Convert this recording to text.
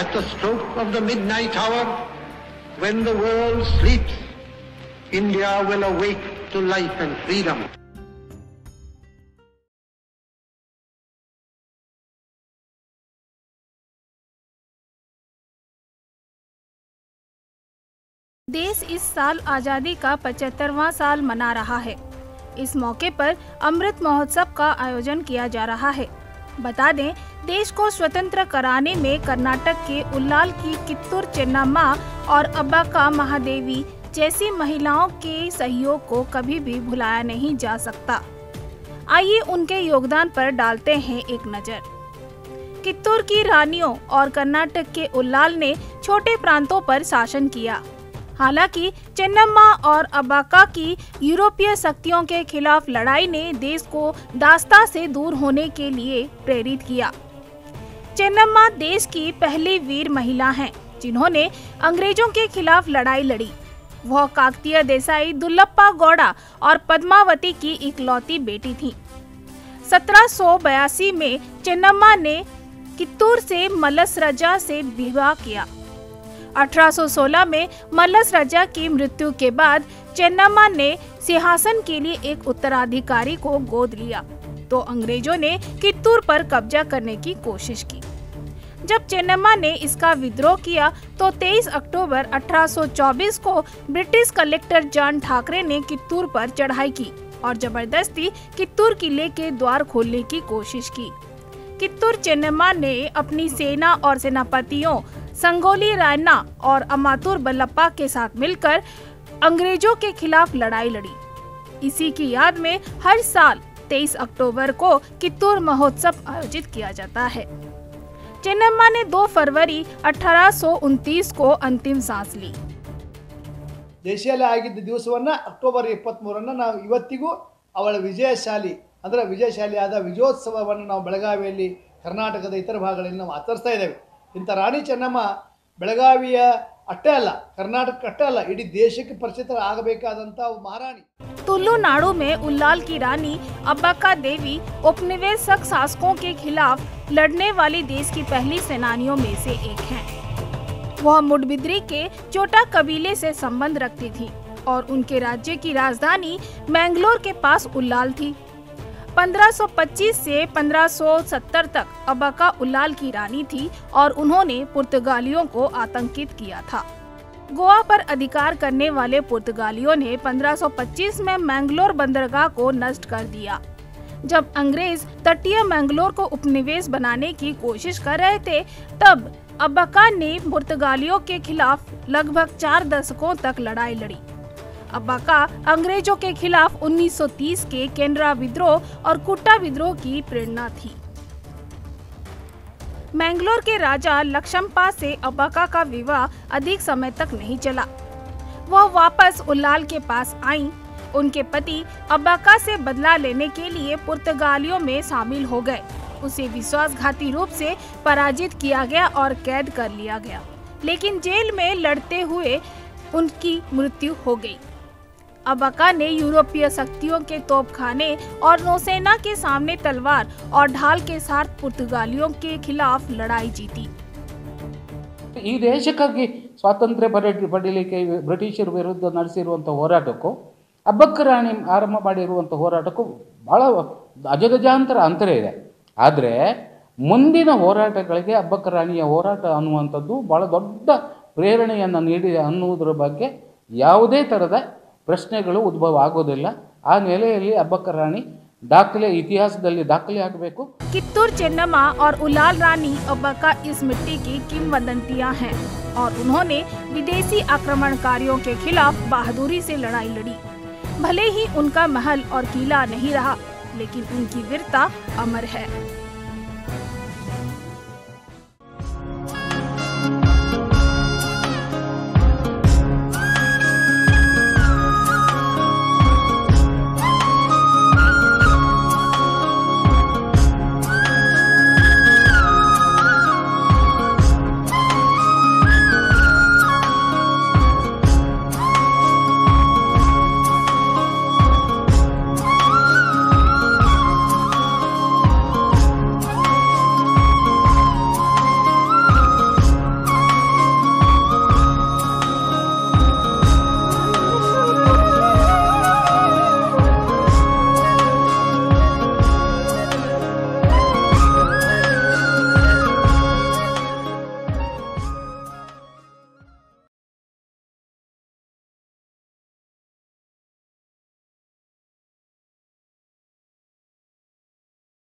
at the stroke of the midnight hour, when the world sleeps, India will awake to life and freedom. देश इस साल आज़ादी का 75वां साल मना रहा है। इस मौके पर अमृत महोत्सव का आयोजन किया जा रहा है। बता दें, देश को स्वतंत्र कराने में कर्नाटक के उल्लाल की कित्तूर चेन्नम्मा और अब्बक्का महादेवी जैसी महिलाओं के सहयोग को कभी भी भुलाया नहीं जा सकता। आइए उनके योगदान पर डालते हैं एक नज़र। कित्तूर की रानियों और कर्नाटक के उल्लाल ने छोटे प्रांतों पर शासन किया। हालांकि चेन्नम्मा और अब्बक्का की यूरोपीय शक्तियों के खिलाफ लड़ाई ने देश को दास्ता से दूर होने के लिए प्रेरित किया। चेन्नम्मा देश की पहली वीर महिला हैं, जिन्होंने अंग्रेजों के खिलाफ लड़ाई लड़ी। वह काक्तिया देसाई दुल्लप्पा गौड़ा और पद्मावती की इकलौती बेटी थीं। 1782 में चेन्नम्मा ने कित्तूर से मल्लसर्जा से विवाह किया। 1816 में मल्लसर्जा की मृत्यु के बाद चेन्नम्मा ने सिंहासन के लिए एक उत्तराधिकारी को गोद लिया, तो अंग्रेजों ने कित्तूर पर कब्जा करने की कोशिश की। जब चेन्नम्मा ने इसका विद्रोह किया तो 23 अक्टूबर 1824 को ब्रिटिश कलेक्टर जॉन ठाकरे ने कित्तूर पर चढ़ाई की और जबरदस्ती कित्तूर किले के द्वार खोलने की कोशिश की। कित्तूर चेन्नम्मा ने अपनी सेना और सेनापतियों संगोली रायना और अमातुर बल्लपा के साथ मिलकर अंग्रेजों के खिलाफ लड़ाई लड़ी। इसी की याद में हर साल 23 अक्टूबर को कित्तूर महोत्सव आयोजित किया जाता है। चेन्नम्मा ने 2 फरवरी 1829 को अंतिम सांस ली। ದೇಶದಲ್ಲಿ ಆಗಿದ್ದ ದಿವಸವನ್ನ ಅಕ್ಟೋಬರ್ 23 ನಾವು ಇವತ್ತಿಗೂ ಅವಳ ವಿಜಯಶಾಲಿ ಅದರ ವಿಜಯಶಾಲಿಯಾದ ವಿಜಯೋತ್ಸವವನ್ನು ನಾವು ಬೆಳಗಾವಿಯಲ್ಲಿ ಕರ್ನಾಟಕದ ಇತರ ಭಾಗಗಳಲ್ಲಿ ನಾವು ಆಚರಿಸ್ತಾ ಇದ್ದೇವೆ। ಇಂಥ ರಾಣಿ ಚೆನ್ನಮ್ಮ ಬೆಳಗಾವಿಯ ಅಷ್ಟೇ ಅಲ್ಲ, ಕರ್ನಾಟಕ ಅಷ್ಟೇ ಅಲ್ಲ, ಇಡೀ ದೇಶಕ್ಕೆ ಪರಿಚಿತ ಆಗಬೇಕಾದಂತ ಮಹಾರಾಣಿ। ತುಳುನಾಡು में उल्लाल की रानी अब्बक्का देवी उपनिवेशक शासकों के खिलाफ लड़ने वाली देश की पहली सेनानियों में से एक हैं। वह मुडबिद्री के चोटा कबीले से संबंध रखती थी और उनके राज्य की राजधानी मैंगलोर के पास उल्लाल थी। 1525 से 1570 तक अब्बक्का उल्लाल की रानी थी और उन्होंने पुर्तगालियों को आतंकित किया था। गोवा पर अधिकार करने वाले पुर्तगालियों ने 1525 में मैंगलोर बंदरगाह को नष्ट कर दिया। जब अंग्रेज तटीय मैंगलोर को उपनिवेश बनाने की कोशिश कर रहे थे, तब अब्बक्का ने पुर्तगालियों के खिलाफ लगभग 4 दशकों तक लड़ाई लड़ी। अब्बक्का अंग्रेजों के खिलाफ 1930 के केनरा विद्रोह और कुट्टा विद्रोह की प्रेरणा थी। मैंगलोर के राजा लक्ष्मणपा से अब्बक्का का विवाह अधिक समय तक नहीं चला। वह वापस उल्लाल के पास आईं। उनके पति अब्बक्का से बदला लेने के लिए पुर्तगालियों में शामिल हो गए। उसे विश्वासघाती रूप से पराजित किया गया और कैद कर लिया गया, लेकिन जेल में लड़ते हुए उनकी मृत्यु हो गई। अब्बक्का ने यूरोपीय शक्तियों के तोपखाने और नौसेना के सामने तलवार और ढाल के साथ पुर्तगालियों के खिलाफ लड़ाई जीती। ಈ ದೇಶಕ್ಕಾಗಿ ಸ್ವಾತಂತ್ರ್ಯ ಪಡೆಯಲಿಕ್ಕೆ ಬ್ರಿಟಿಷರ ವಿರುದ್ಧ ನಡೆಸಿರುವಂತ ಹೋರಾಟಕ್ಕೂ ಅಬ್ಬಕ್ಕ ರಾಣಿ ಆರಂಭ ಮಾಡಿರುವಂತ ಹೋರಾಟಕ್ಕೂ ಬಹಳ ಅಜಗಜಾಂತರ ಅಂತರ ಇದೆ। ಆದರೆ ಮುಂದಿನ ಹೋರಾಟಗಳಿಗೆ ಅಬ್ಬಕ್ಕ ರಾಣಿಯ ಹೋರಾಟ ಅನ್ನುವಂತದ್ದು ಬಹಳ ದೊಡ್ಡ ಪ್ರೇರಣೆಯನ್ನು ನೀಡಿದೆ ಅನ್ನುವುದರ ಬಗ್ಗೆ ಯಾವುದೇ ತರದ ಪ್ರಶ್ನೆಗಳು ಉದ್ಭವ ಆಗೋದಿಲ್ಲ। ಆ ನೆಲೆಯಲ್ಲಿ ಅಬ್ಬಕ್ಕ ರಾಣಿ ದಾಖಲೆ ಇತಿಹಾಸದಲ್ಲಿ ದಾಖಲೆ ಆಗಬೇಕು। ಕಿತ್ತೂರ್ ಚೆನ್ನಮ್ಮ और उलाल रानी अब्बक्का इस मिट्टी की किंवदंतियां हैं और उन्होंने विदेशी आक्रमणकारियों के खिलाफ बहादुरी से लड़ाई लड़ी। भले ही उनका महल और किला नहीं रहा, लेकिन उनकी वीरता अमर है।